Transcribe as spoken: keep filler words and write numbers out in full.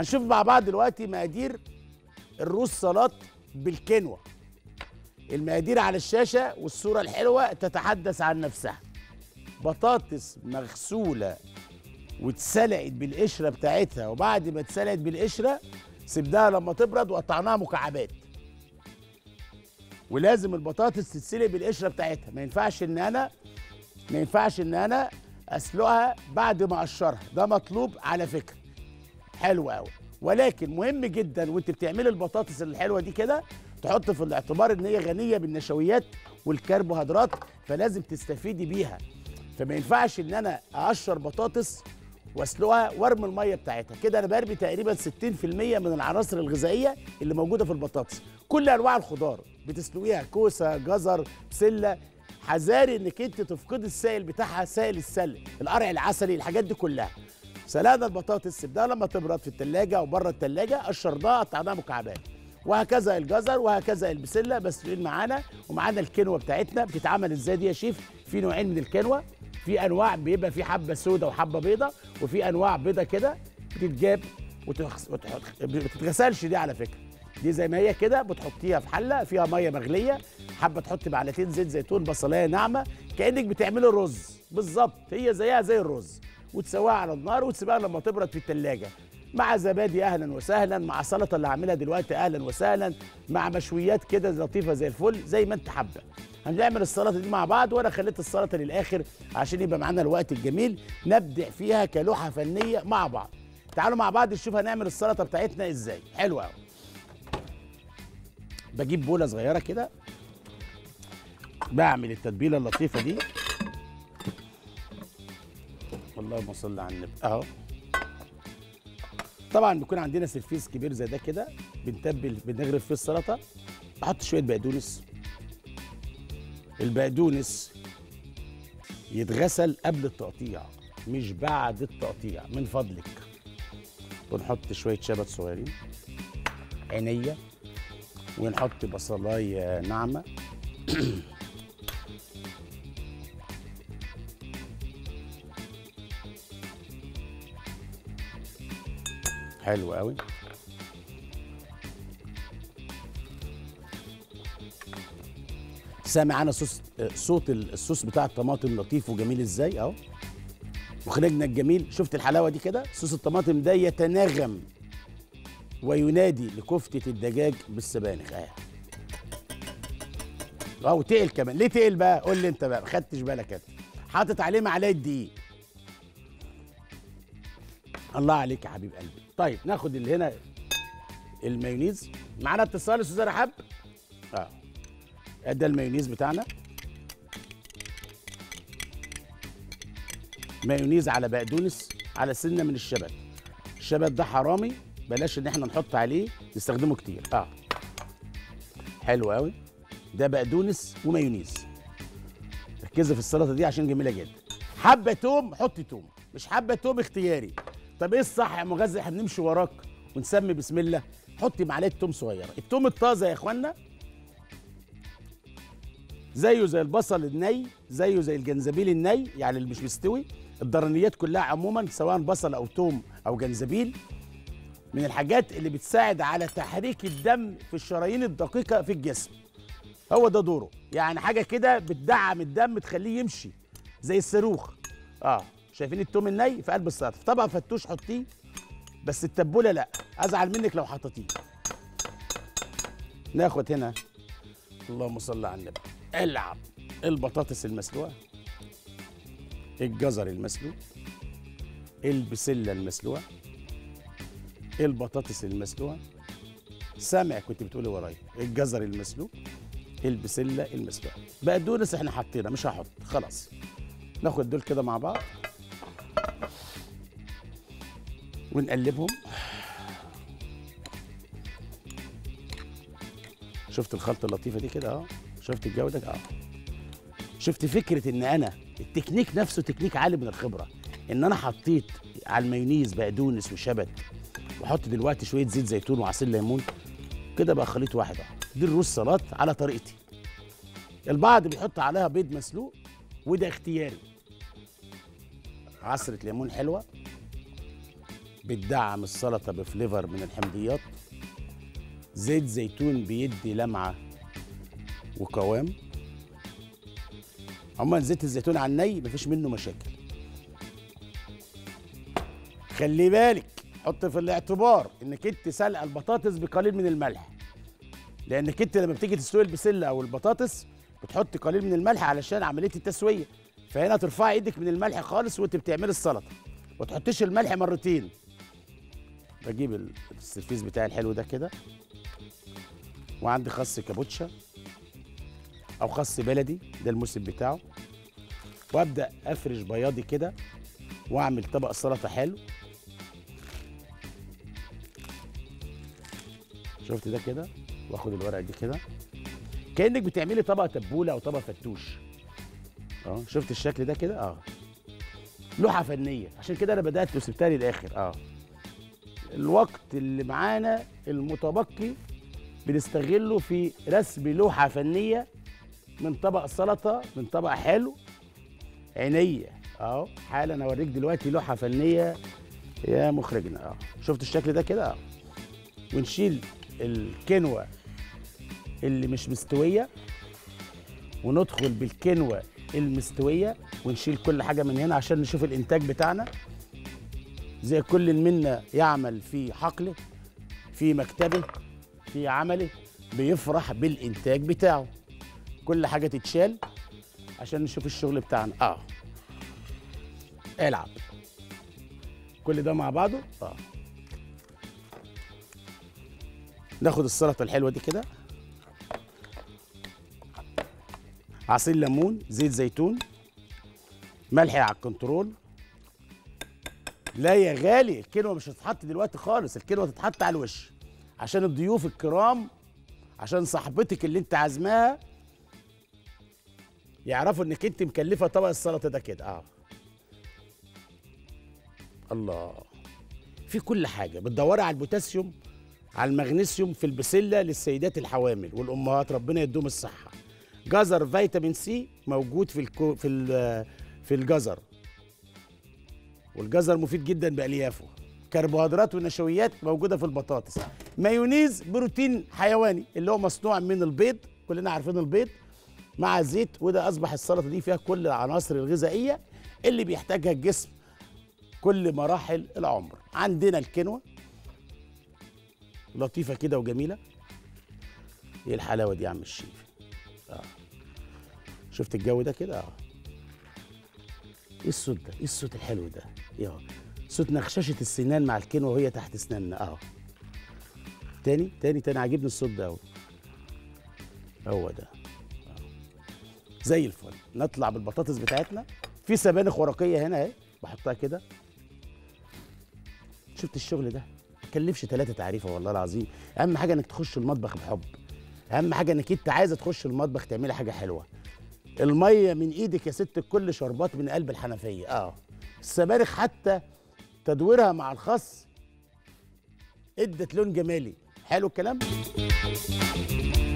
هنشوف مع بعض دلوقتي مقادير الروس سلاط بالكينوا. المقادير على الشاشة والصورة الحلوة تتحدث عن نفسها. بطاطس مغسولة واتسلقت بالقشرة بتاعتها، وبعد ما اتسلقت بالقشرة سبناها لما تبرد وقطعناها مكعبات. ولازم البطاطس تتسلق بالقشرة بتاعتها، ما ينفعش ان انا ما ينفعش ان انا اسلقها بعد ما اقشرها، ده مطلوب على فكرة. حلو قوي، ولكن مهم جدا وانت بتعملي البطاطس الحلوة دي كده تحط في الاعتبار ان هي غنية بالنشويات والكربوهيدرات، فلازم تستفيدي بيها. فما ينفعش ان انا اقشر بطاطس واسلقها وارمي الميه بتاعتها، كده انا برمي تقريبا ستين في المية من العناصر الغذائيه اللي موجوده في البطاطس. كل انواع الخضار بتسلقيها، كوسه، جزر، بسله، حذاري انك انت تفقدي السائل بتاعها، سائل السلق، القرع العسلي، الحاجات دي كلها. سلقنا البطاطس سيبناها لما تبرد في الثلاجه او بره الثلاجه، قشرناها قطعناها مكعبات. وهكذا الجزر وهكذا البسله مسلوقين معانا، ومعانا الكينوا بتاعتنا. بتتعمل ازاي دي يا شيف؟ في نوعين من الكينوا، في انواع بيبقى في حبه سودا وحبه بيضه، وفي انواع بيضه كده بتتجاب وتتغسلش. دي على فكره دي زي ما هي كده بتحطيها في حله فيها ميه مغليه، حبه تحطي معلقتين زيت زيتون، بصلايه ناعمه، كانك بتعملي رز بالظبط، هي زيها زي الرز، وتسويها على النار وتسيبها لما تبرد في الثلاجه، مع زبادي اهلا وسهلا، مع سلطه اللي هعملها دلوقتي اهلا وسهلا، مع مشويات كده لطيفه زي الفل، زي ما انت حابه. هنعمل السلطه دي مع بعض، وانا خليت السلطه للاخر عشان يبقى معانا الوقت الجميل نبدع فيها كلوحه فنيه مع بعض. تعالوا مع بعض نشوف هنعمل السلطه بتاعتنا ازاي. حلوه قوي. بجيب بوله صغيره كده، بعمل التتبيله اللطيفه دي، اللهم صل على النبي اهو. طبعا بيكون عندنا سرفيس كبير زي ده كده بنتبل بنغرف فيه السلطه. احط شويه بقدونس، البقدونس يتغسل قبل التقطيع مش بعد التقطيع من فضلك. ونحط شويه شبت صغيرين عينيه، ونحط بصلايه ناعمه، حلو قوي. سامع انا صوص صوت الصوص بتاع الطماطم لطيف وجميل ازاي اهو، مخرجنا الجميل. شفت الحلاوه دي كده؟ صوص الطماطم ده يتناغم وينادي لكفته الدجاج بالسبانخ اهي، اهو تقل كمان. ليه تقل بقى؟ قول لي انت بقى، ما خدتش بالك انت. حاطط عليه معلقه دقيق. الله عليك يا حبيب قلبي. طيب ناخد اللي هنا المايونيز، معانا اتصال استاذ رحاب. اه ده المايونيز بتاعنا، مايونيز على بقدونس على سنه من الشبت. الشبت ده حرامي، بلاش ان احنا نحط عليه، نستخدمه كتير. اه حلو قوي. ده بقدونس ومايونيز. ركزوا في السلطه دي عشان جميله جدا. حبه توم، حطي توم، مش حبه توم اختياري. طب ايه الصح يا مغازي؟ احنا بنمشي وراك ونسمي بسم الله. حطي معلقه توم صغيره، التوم الطازه يا اخوانا، زيه زي البصل الني، زيه زي الجنزبيل الني، يعني اللي مش مستوي. الضرنيات كلها عموما سواء بصل او توم او جنزبيل من الحاجات اللي بتساعد على تحريك الدم في الشرايين الدقيقه في الجسم، هو ده دوره، يعني حاجه كده بتدعم الدم تخليه يمشي زي الصاروخ. اه شايفين التوم الني في قلب السلطه، طبعا فتوش حطيه، بس التبوله لا، ازعل منك لو حطيتيه. ناخد هنا، اللهم صل على النبي، العب البطاطس المسلوقه، الجزر المسلوق، البسله المسلوقه، البطاطس المسلوقه، سامع كنت بتقولي ورايا، الجزر المسلوق، البسله المسلوقه، بقدونس احنا حطينا مش هحط خلاص. ناخد دول كده مع بعض ونقلبهم. شفت الخلطه اللطيفه دي كده اهو، شفت الجو ده اه، شفت فكره ان انا التكنيك نفسه تكنيك عالي من الخبره، ان انا حطيت على المايونيز بقدونس وشبت، وحط دلوقتي شويه زيت زيتون وعصير ليمون كده، بقى خليط واحد اهو. دي الروس سلاط على طريقتي. البعض بيحط عليها بيض مسلوق وده اختياري. عصره ليمون حلوه، بتدعم السلطة بفليفر من الحمضيات. زيت زيتون بيدي لمعة وقوام. عموما زيت الزيتون على الني مفيش منه مشاكل. خلي بالك، حط في الاعتبار انك انت سلقه البطاطس بقليل من الملح، لانك انت لما بتيجي تسلق البسله او البطاطس بتحط قليل من الملح علشان عمليه التسويه، فهنا ترفعي ايدك من الملح خالص وانت بتعملي السلطه، ما تحطيش الملح مرتين. بجيب السرفيس بتاعي الحلو ده كده، وعندي خس كابوتشا او خس بلدي ده الموسم بتاعه، وابدا افرش بياضي كده واعمل طبق سلطه حلو. شفت ده كده، واخد الورقه دي كده كانك بتعملي طبق تبوله او طبق فتوش. اه شفت الشكل ده كده، اه لوحه فنيه، عشان كده انا بدات وسبتها للاخر. اه الوقت اللي معانا المتبقي بنستغله في رسم لوحه فنيه من طبق سلطه، من طبق حلو عينيه. اهو حالا انا اوريك دلوقتي لوحه فنيه يا مخرجنا. اه شفت الشكل ده كده، اه ونشيل الكنوه اللي مش مستويه وندخل بالكنوه المستويه، ونشيل كل حاجه من هنا عشان نشوف الانتاج بتاعنا. زي كل منا يعمل في حقله، في مكتبه، في عمله، بيفرح بالانتاج بتاعه. كل حاجه تتشال عشان نشوف الشغل بتاعنا. اه العب كل ده مع بعضه. اه ناخد السلطه الحلوه دي كده، عصير ليمون، زيت زيتون، ملح على الكنترول. لا يا غالي، الكنوه مش هتتحط دلوقتي خالص، الكنوه هتتحط على الوش عشان الضيوف الكرام، عشان صاحبتك اللي انت عازماها يعرفوا انك انت مكلفه طبق السلطه ده كده. اه الله، في كل حاجه، بتدوري على البوتاسيوم، على المغنيسيوم في البسله للسيدات الحوامل والامهات، ربنا يدوم الصحه. جزر فيتامين سي موجود في الكو في ال في الجزر، والجزر مفيد جدا باليافه. كربوهيدرات ونشويات موجوده في البطاطس. مايونيز بروتين حيواني اللي هو مصنوع من البيض، كلنا عارفين البيض، مع زيت، وده اصبح السلطه دي فيها كل العناصر الغذائيه اللي بيحتاجها الجسم كل مراحل العمر. عندنا الكينوا لطيفه كده وجميله. ايه الحلاوه دي يا عم الشيف؟ اه شفت الجو ده كده. اه ايه الصوت ده؟ ايه الصوت الحلو ده؟ يا صوت نخششه السنان مع الكينوا وهي تحت سناننا. اه تاني تاني تاني، عاجبني الصوت ده قوي. هو ده زي الفل. نطلع بالبطاطس بتاعتنا في سبانخ ورقيه هنا اهي، بحطها كده. شفت الشغل ده؟ ما تكلفش ثلاثه تعريفه والله العظيم. اهم حاجه انك تخش المطبخ بحب، اهم حاجه انك انت عايزه تخش المطبخ تعملي حاجه حلوه. الميه من ايدك يا ست الكل شربات من قلب الحنفيه. اه السبانخ حتى تدويرها مع الخس ادت لون جمالي. حلو الكلام.